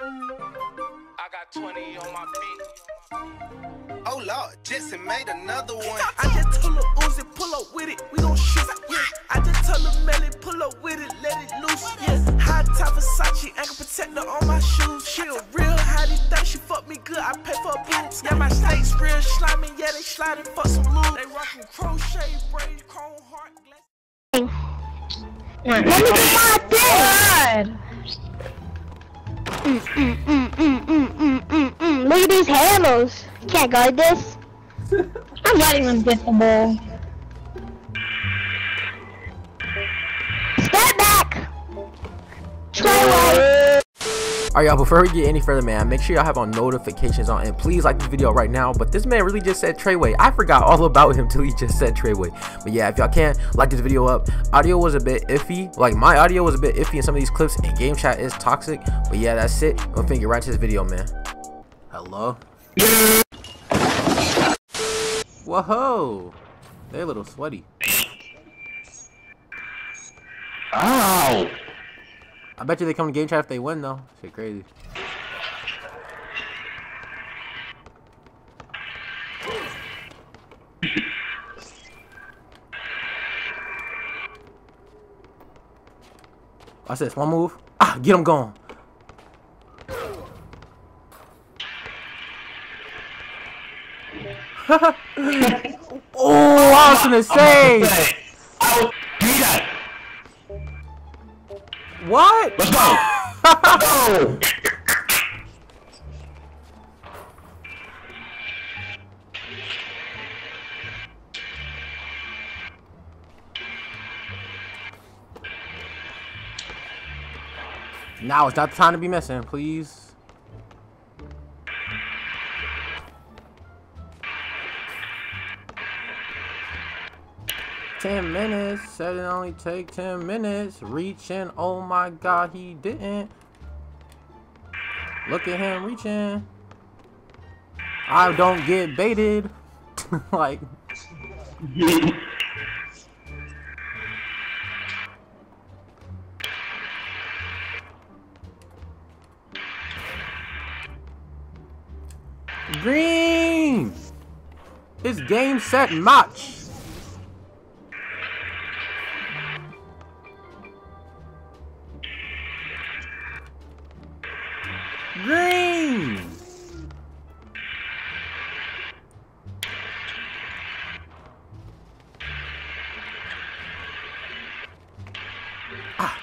I got 20 on my feet. Oh Lord, Jesse made another one. I just told her Uzi, pull up with it, we gon' shoot. Yeah. I just told her Melly, pull up with it, let it loose. Yeah. High top Versace, ankle protector on my shoes. She a real hottie, think she fuck me good. I pay for a boots. Yeah, my steaks real slimy, yeah they sliding for some loot. They rockin' crochet, braid, chrome heart, glass. Let me get my dick. Look at these handles. You can't guard this. I'm not even visible. Step back. Try. Alright y'all, before we get any further, man, make sure y'all have on notifications on, and please like this video right now. But this man really just said Treyway. I forgot all about him till he just said Treyway. But yeah, if y'all can, like this video up. Audio was a bit iffy, like my audio was a bit iffy in some of these clips, and game chat is toxic. But yeah, that's it. I'm gonna get right to this video, man. Hello? Whoa, they're a little sweaty. Ow! I bet you they come to game chat if they win though. Shit crazy. Watch this, one move. Ah, get him going. Oh, I was gonna say. What? Let's go! No. Now it's not the time to be messing, please. Minutes said it only take 10 minutes. Reaching, oh my god, he didn't. Look at him reaching. I don't get baited. Like green. It's game, set, match. Green. Ah.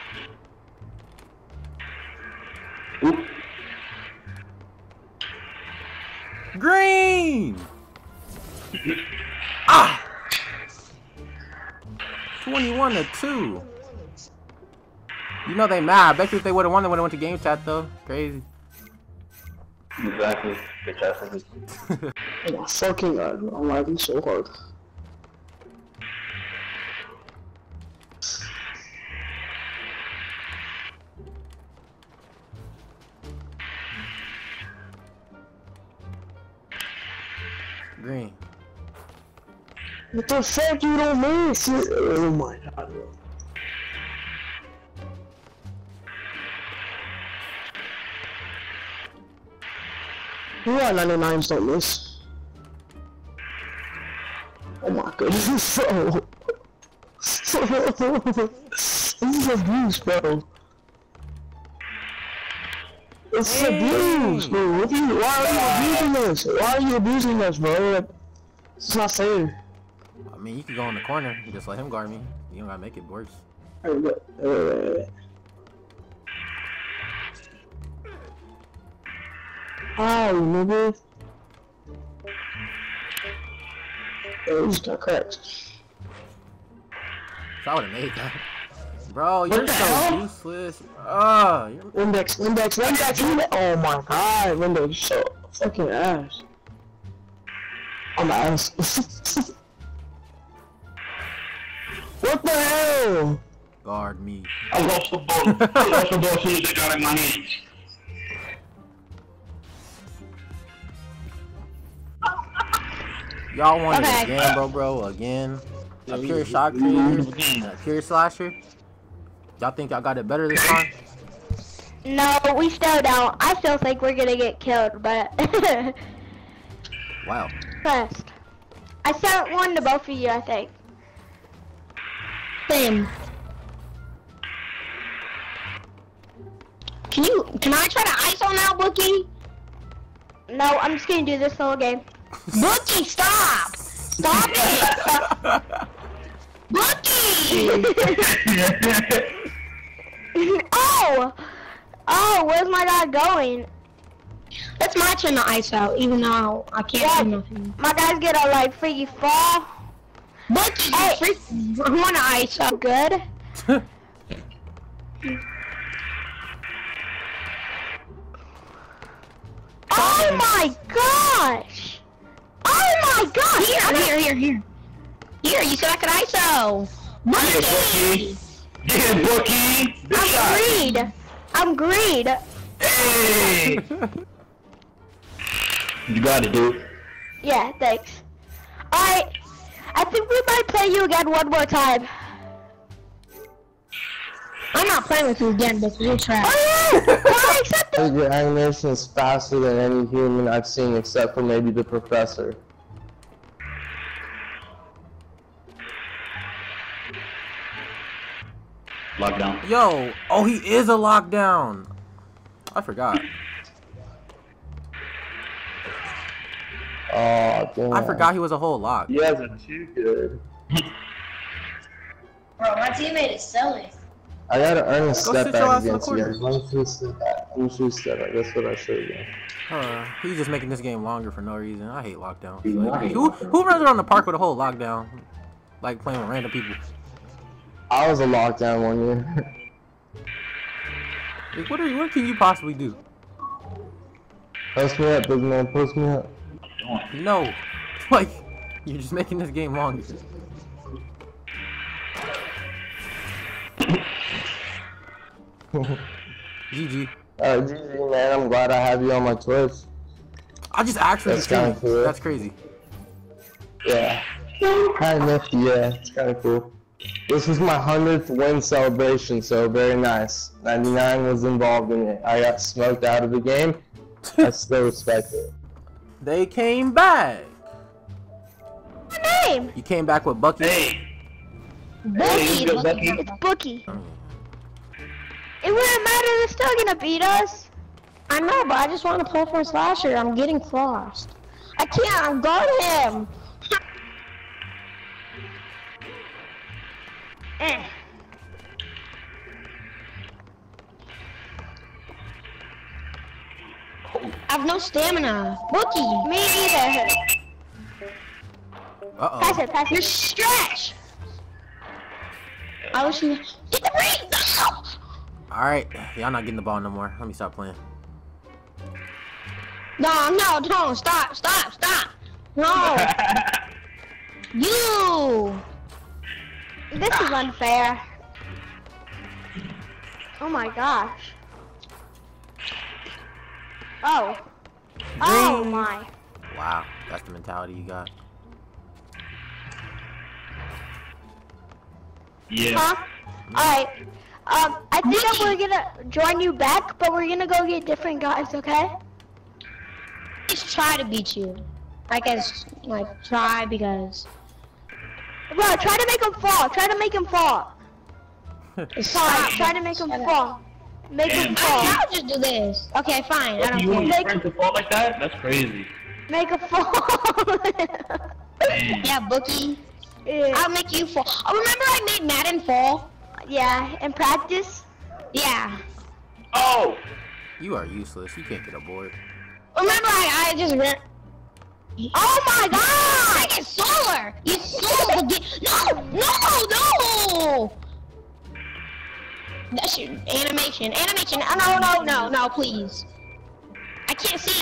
Green. Ah. 21-2. You know they mad. I bet you if they would have won, they would have went to game chat though. Crazy. Exactly. Exactly. Oh my fucking god, I'm lagging so hard. Green. What the fuck, you don't miss? Oh my god, bro. Yeah, 99s don't miss. Oh my goodness, this is so... This is abuse, bro. This is abuse, bro. What are you, why are you abusing us? Why are you abusing us, bro? It's not fair. I mean, you can go in the corner. You just let him guard me. You don't gotta make it worse. Wait. Oh, remember? Oh, he's got cracked. I would've made that. Bro, you're so useless. Index. Oh my god, Windows, you're so fucking ass. I'm ass. What the hell? Guard me. I lost the ball. I lost the ball as soon as I got in my hands. Y'all want it again, bro, again. A pure shot creator, a pure slasher. Y'all think y'all got it better this time? No, we still don't. I still think we're gonna get killed, but. Wow. First. I sent one to both of you, I think. Same. Can I try to ISO now, Bookie? No, I'm just gonna do this whole game. Bookie, stop! Stop it! Bookie! Oh! Oh, where's my guy going? That's my turn to ISO, even though I can't do nothing. My guy's gonna like freaky fall. Bookie! Hey, I wanna ISO good. Oh my gosh! Oh my gosh! Here. Here, you said I could ISO! Bookie! Yeah, Bookie! I'm greed! Hey! You got it, dude. Yeah, thanks. Alright, I think we might play you again one more time. I'm not playing with you again, but we'll try. Oh, yeah! I accept this! Your animation is faster than any human I've seen, except for maybe the professor. Lockdown. Yo! Oh, he is a lockdown! I forgot. Oh, damn. I forgot he was a whole lock. He hasn't too good. Bro, my teammate is selling. I gotta earn a step back against you guys. Let me step back. That's what I should do. He's just making this game longer for no reason. I hate lockdown. Like, who runs around the park with a whole lockdown? Like playing with random people. I was a lockdown one year. Like, what can you possibly do? Post me up, big man. Post me up. No. Like, you're just making this game longer. GG. GG, man. I'm glad I have you on my Twitch. I just actually streamed. That's crazy. Yeah. Kind of nifty, yeah. It's kind of cool. This was my 100th win celebration, so very nice. 99 was involved in it. I got smoked out of the game. I still respect it. They came back. My name. You came back with Bucky. Hey. Bucky. It's Bucky. It wouldn't matter, they're still gonna beat us. I know, but I just want to play for a slasher. I'm getting crossed. I can't, I'm guarding him. I have no stamina. Bookie, me either. Uh-oh. Pass it. You're stretch. I wish you... Get the ring! No! Alright, y'all not getting the ball no more. Let me stop playing. No, don't. Stop. No. You. This is unfair. Oh my gosh. Oh. Oh my. Wow, that's the mentality you got. Yeah. Huh? Alright. I think that we're gonna join you back, but we're gonna go get different guys, okay? Just try to beat you. I guess, like, try because... Bro, try to make him fall. Stop. Try to make him fall. Make him fall. I'll just do this. Okay, fine. I don't care. You want your friend to fall like that? That's crazy. Make him fall. Yeah, Bookie. Yeah. I'll make you fall. Oh, remember I made Madden fall? Yeah, in practice? Yeah. Oh! You are useless. You can't get a board. Remember, I just ran. Oh my god! Freaking solar! You stole the game. No! That's your animation. Oh, no, please. I can't see.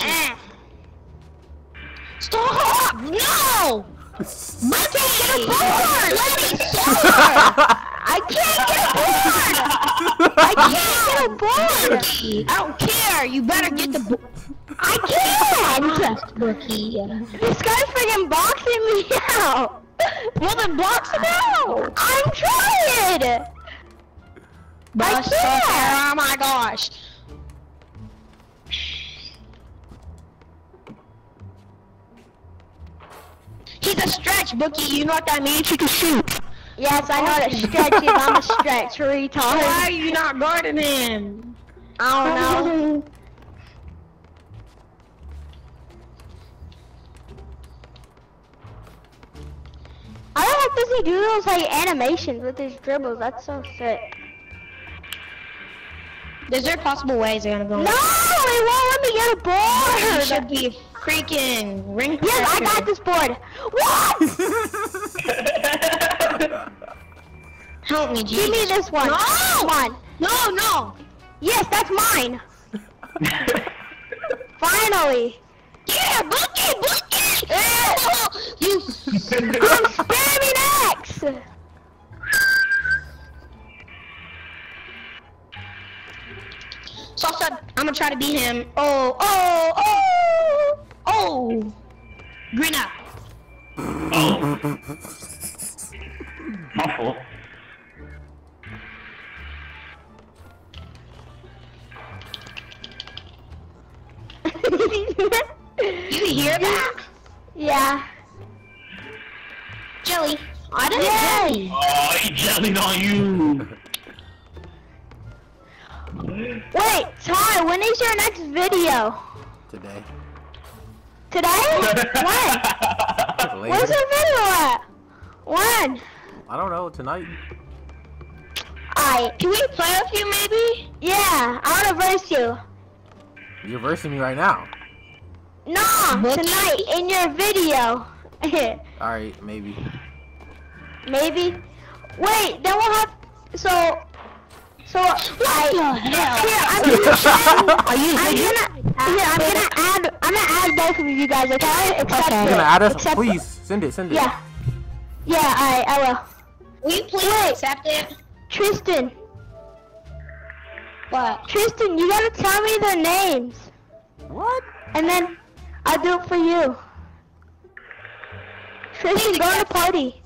Stop! No! I can't get a board! Let me solar! I can't get a board! I don't care! You better get the board! I can't! Bookie. This guy's freaking boxing me out! Well then box him out! I'm trying! I can't! Oh my gosh! a stretch, Bookie. You know what that means? You can shoot. Yes, I know that stretching. I'm a stretch retard. Why are you not guarding him? I don't know. I don't like Disney Doodles like animations with his dribbles. That's so sick. Is there possible ways they're gonna go? No, it won't let me get a board. It should be freaking ring. Yes, I got this board. What? Help me, Jesus. Give me this one. No, one. No, no. Yes, that's mine. Finally. Yeah, Bookie, Bookie! Yeah. You I'm spamming X! So I'm gonna try to beat him. Oh, oh, oh! Oh! Green up! Oh! Muffle. You hear that? Yeah. Jelly. I didn't jelly. Oh, he jellied on you. Wait, Ty, when is your next video? Today. Today? When? Where's your video at? When? I don't know, tonight. Alright, can we play with you maybe? Yeah, I wanna verse you. You're versing me right now. Nah, no, tonight in your video. Alright, maybe. Maybe? Wait, then we'll have so what the hell? Here, I'm gonna send, I'm gonna add both of you guys, okay? Except okay. You're gonna add us? Except please, send it. Yeah. Yeah, alright, I will. Will you please accept it? Tristan. What? Tristan, you gotta tell me their names. What? And then I'll do it for you. Tristan, go to the party.